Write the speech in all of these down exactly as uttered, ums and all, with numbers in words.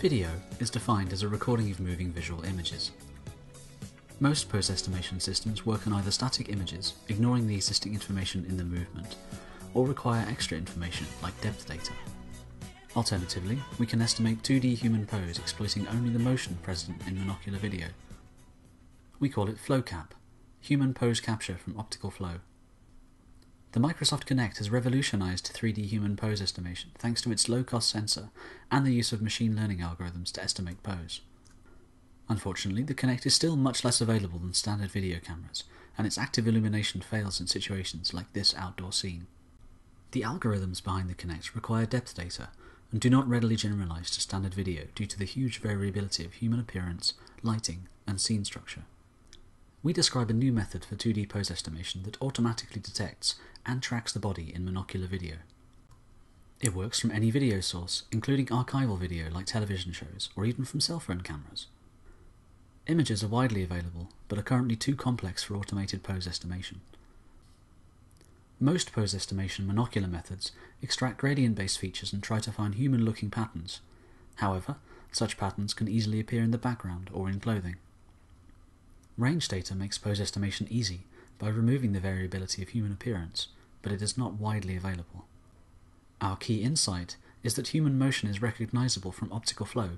Video is defined as a recording of moving visual images. Most post-estimation systems work on either static images, ignoring the existing information in the movement, or require extra information like depth data. Alternatively, we can estimate two D human pose exploiting only the motion present in monocular video. We call it FlowCap, Human Pose Capture from Optical Flow. The Microsoft Kinect has revolutionized three D human pose estimation thanks to its low-cost sensor and the use of machine learning algorithms to estimate pose. Unfortunately, the Kinect is still much less available than standard video cameras, and its active illumination fails in situations like this outdoor scene. The algorithms behind the Kinect require depth data and do not readily generalize to standard video due to the huge variability of human appearance, lighting, and scene structure. We describe a new method for two D pose estimation that automatically detects and tracks the body in monocular video. It works from any video source, including archival video like television shows or even from cell phone cameras. Images are widely available, but are currently too complex for automated pose estimation. Most pose estimation monocular methods extract gradient-based features and try to find human-looking patterns. However, such patterns can easily appear in the background or in clothing. Range data makes pose estimation easy by removing the variability of human appearance, but it is not widely available. Our key insight is that human motion is recognizable from optical flow,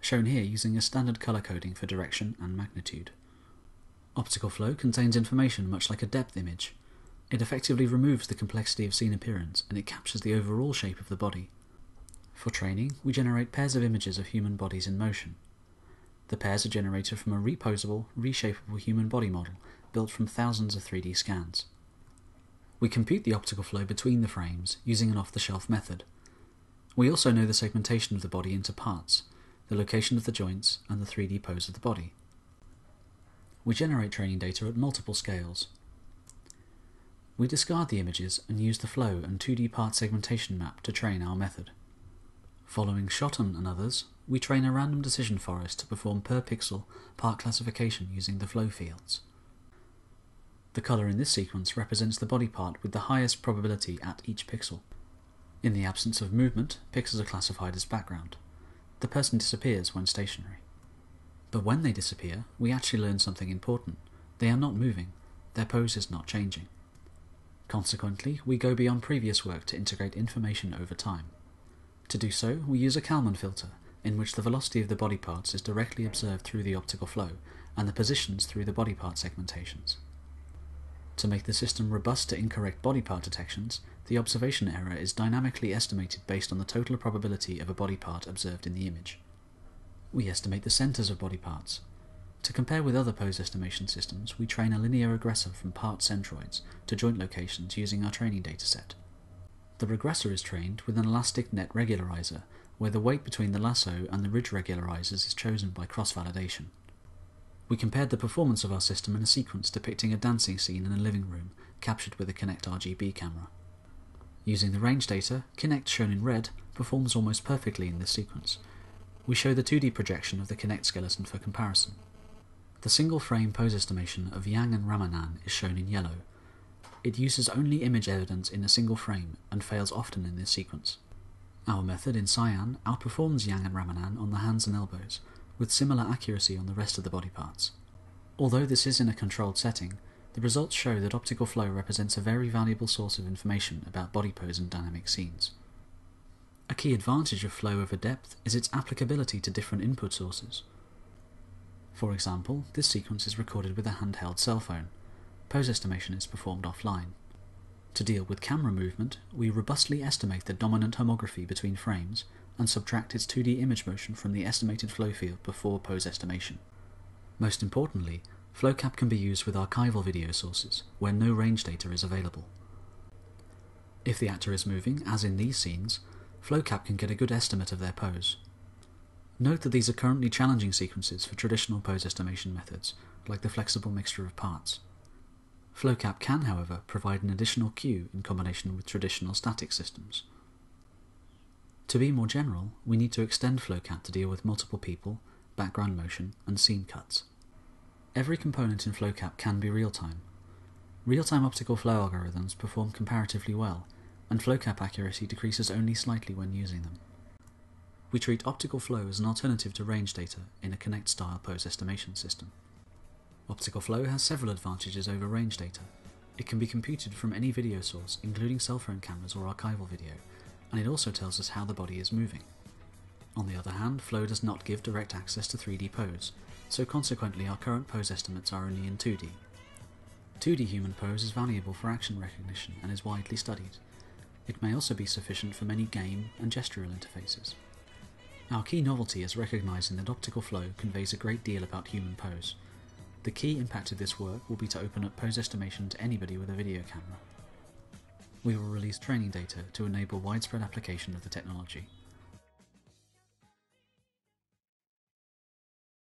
shown here using a standard color coding for direction and magnitude. Optical flow contains information much like a depth image. It effectively removes the complexity of scene appearance and it captures the overall shape of the body. For training, we generate pairs of images of human bodies in motion. The pairs are generated from a reposable, reshapeable human body model built from thousands of three D scans. We compute the optical flow between the frames using an off-the-shelf method. We also know the segmentation of the body into parts, the location of the joints, and the three D pose of the body. We generate training data at multiple scales. We discard the images and use the flow and two D part segmentation map to train our method. Following Shotton and others, we train a random decision forest to perform per-pixel part classification using the flow fields. The colour in this sequence represents the body part with the highest probability at each pixel. In the absence of movement, pixels are classified as background. The person disappears when stationary. But when they disappear, we actually learn something important. They are not moving. Their pose is not changing. Consequently, we go beyond previous work to integrate information over time. To do so, we use a Kalman filter, in which the velocity of the body parts is directly observed through the optical flow, and the positions through the body part segmentations. To make the system robust to incorrect body part detections, the observation error is dynamically estimated based on the total probability of a body part observed in the image. We estimate the centers of body parts. To compare with other pose estimation systems, we train a linear regressor from part centroids to joint locations using our training dataset. The regressor is trained with an elastic net regularizer, where the weight between the lasso and the ridge regularizers is chosen by cross-validation. We compared the performance of our system in a sequence depicting a dancing scene in a living room, captured with a Kinect R G B camera. Using the range data, Kinect, shown in red, performs almost perfectly in this sequence. We show the two D projection of the Kinect skeleton for comparison. The single-frame pose estimation of Yang and Ramanan is shown in yellow. It uses only image evidence in a single frame, and fails often in this sequence. Our method, in cyan, outperforms Yang and Ramanan on the hands and elbows, with similar accuracy on the rest of the body parts. Although this is in a controlled setting, the results show that optical flow represents a very valuable source of information about body pose and dynamic scenes. A key advantage of flow over depth is its applicability to different input sources. For example, this sequence is recorded with a handheld cell phone. Pose estimation is performed offline. To deal with camera movement, we robustly estimate the dominant homography between frames and subtract its two D image motion from the estimated flow field before pose estimation. Most importantly, FlowCap can be used with archival video sources, where no range data is available. If the actor is moving, as in these scenes, FlowCap can get a good estimate of their pose. Note that these are currently challenging sequences for traditional pose estimation methods, like the flexible mixture of parts. FlowCap can, however, provide an additional cue in combination with traditional static systems. To be more general, we need to extend FlowCap to deal with multiple people, background motion, and scene cuts. Every component in FlowCap can be real-time. Real-time optical flow algorithms perform comparatively well, and FlowCap accuracy decreases only slightly when using them. we treat optical flow as an alternative to range data in a Kinect-style pose estimation system. Optical flow has several advantages over range data. It can be computed from any video source, including cell phone cameras or archival video, and it also tells us how the body is moving. On the other hand, flow does not give direct access to three D pose, so consequently our current pose estimates are only in two D. two D human pose is valuable for action recognition and is widely studied. It may also be sufficient for many game and gestural interfaces. Our key novelty is recognising that optical flow conveys a great deal about human pose. The key impact of this work will be to open up pose estimation to anybody with a video camera. We will release training data to enable widespread application of the technology.